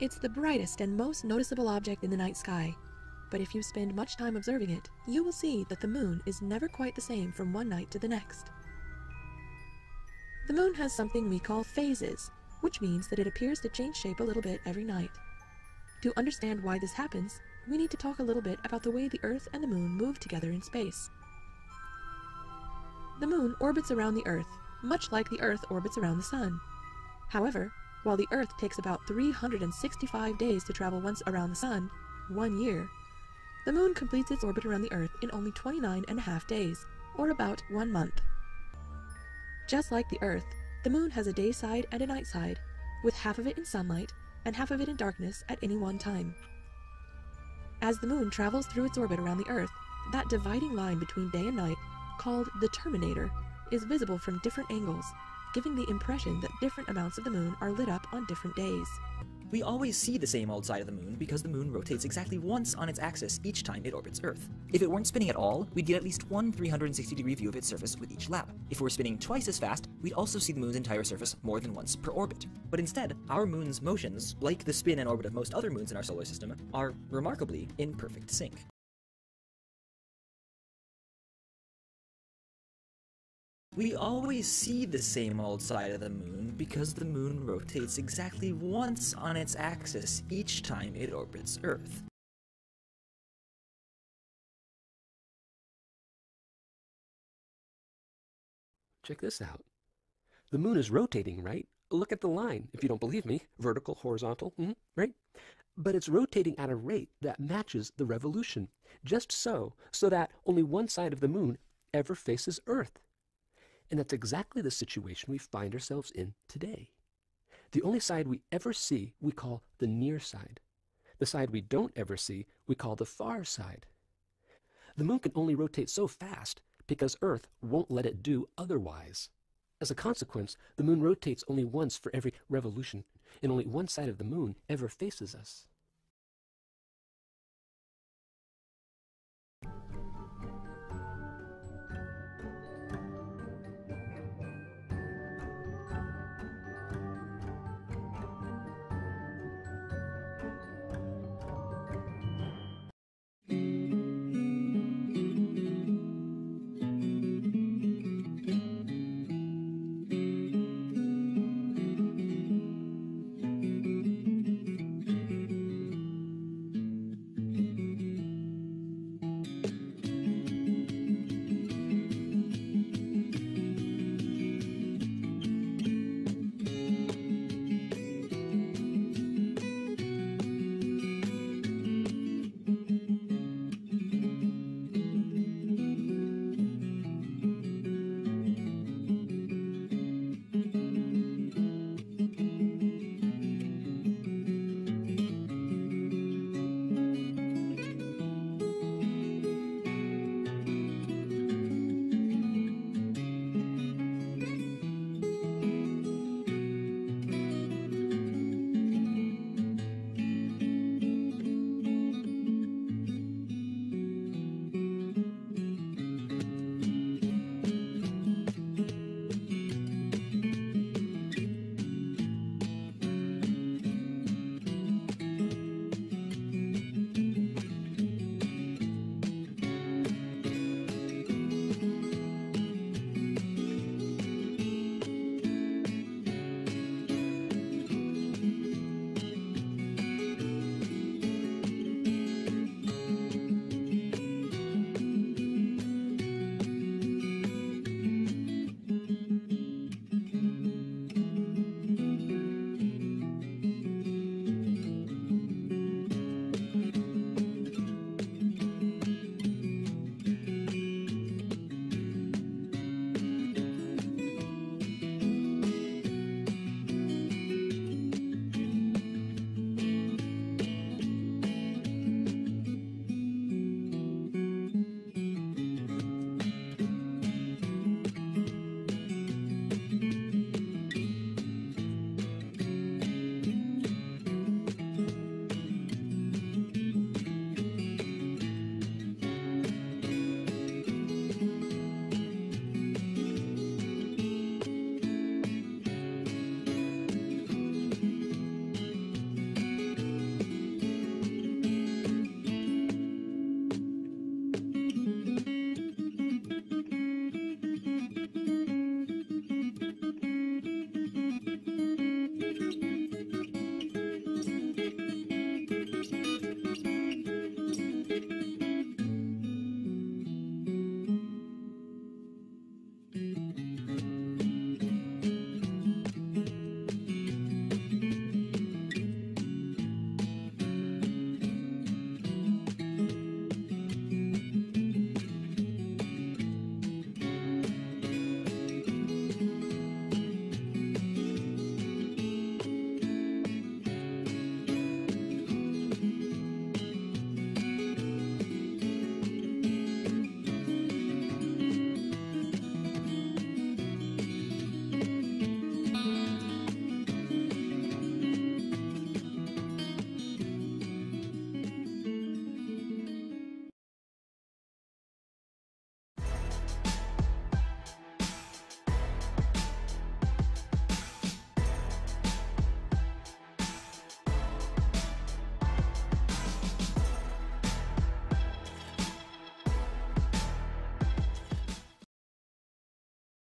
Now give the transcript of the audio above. It's the brightest and most noticeable object in the night sky, but if you spend much time observing it, you will see that the moon is never quite the same from one night to the next. The moon has something we call phases, which means that it appears to change shape a little bit every night. To understand why this happens, we need to talk a little bit about the way the Earth and the moon move together in space. The moon orbits around the Earth, much like the Earth orbits around the sun. However, while the Earth takes about 365 days to travel once around the sun, 1 year, the moon completes its orbit around the Earth in only 29.5 days, or about 1 month. Just like the Earth, the moon has a day side and a night side, with half of it in sunlight and half of it in darkness at any one time. As the moon travels through its orbit around the Earth, that dividing line between day and night, called the terminator, is visible from different angles, giving the impression that different amounts of the moon are lit up on different days. We always see the same old side of the moon because the moon rotates exactly once on its axis each time it orbits Earth. If it weren't spinning at all, we'd get at least one 360-degree view of its surface with each lap. If it were spinning twice as fast, we'd also see the moon's entire surface more than once per orbit. But instead, our moon's motions, like the spin and orbit of most other moons in our solar system, are remarkably in perfect sync. We always see the same old side of the moon because the moon rotates exactly once on its axis each time it orbits Earth. Check this out. The moon is rotating, right? Look at the line, if you don't believe me. Vertical, horizontal, right? But it's rotating at a rate that matches the revolution, just so that only one side of the moon ever faces Earth. And that's exactly the situation we find ourselves in today. The only side we ever see we call the near side. The side we don't ever see we call the far side. The moon can only rotate so fast because Earth won't let it do otherwise. As a consequence, the moon rotates only once for every revolution, and only one side of the moon ever faces us.